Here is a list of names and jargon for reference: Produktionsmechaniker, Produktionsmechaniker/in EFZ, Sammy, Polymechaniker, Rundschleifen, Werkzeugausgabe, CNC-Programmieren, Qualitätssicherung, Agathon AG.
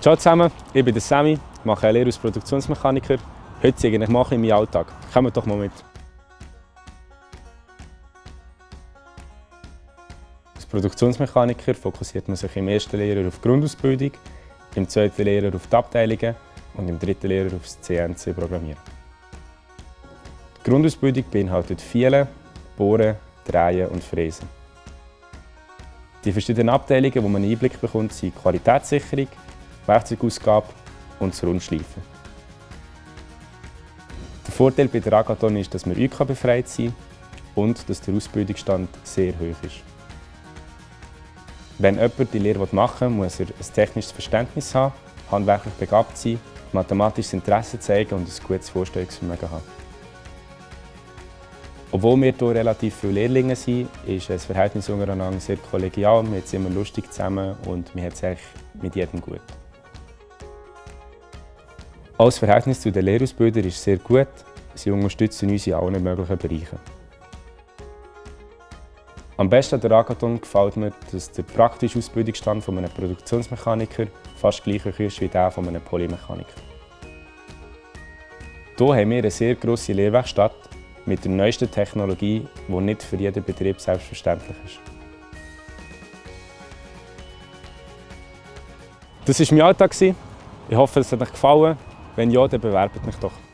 Ciao zusammen, ich bin der Sammy, mache eine Lehre als Produktionsmechaniker. Heute zeige ich euch, was ich in meinem Alltag mache. Kommt doch mal mit. Als Produktionsmechaniker fokussiert man sich im ersten Lehrjahr auf die Grundausbildung, im zweiten Lehrjahr auf die Abteilungen und im dritten Lehrjahr auf das CNC-Programmieren. Die Grundausbildung beinhaltet Vielen, Bohren, Drehen und Fräsen. Die verschiedenen Abteilungen, die man einen Einblick bekommt, sind Qualitätssicherung, Werkzeugausgabe und das Rundschleifen. Der Vorteil bei der Agathon ist, dass wir UK befreit sind und dass der Ausbildungsstand sehr hoch ist. Wenn jemand die Lehre machen will, muss er ein technisches Verständnis haben, handwerklich begabt sein, mathematisches Interesse zeigen und ein gutes Vorstellungsvermögen haben. Obwohl wir hier relativ viele Lehrlinge sind, ist das Verhältnis untereinander sehr kollegial. Wir sind immer lustig zusammen und wir haben es eigentlich mit jedem gut. Auch das Verhältnis zu den Lehrausbildern ist sehr gut. Sie unterstützen uns in allen möglichen Bereichen. Am besten an der Agathon gefällt mir, dass der praktische Ausbildungsstand eines Produktionsmechanikers fast gleich hoch ist wie der eines Polymechaniker. Hier haben wir eine sehr grosse Lehrwerkstatt mit der neuesten Technologie, die nicht für jeden Betrieb selbstverständlich ist. Das war mein Alltag. Ich hoffe, es hat euch gefallen. Wenn ja, dann bewerbt mich doch.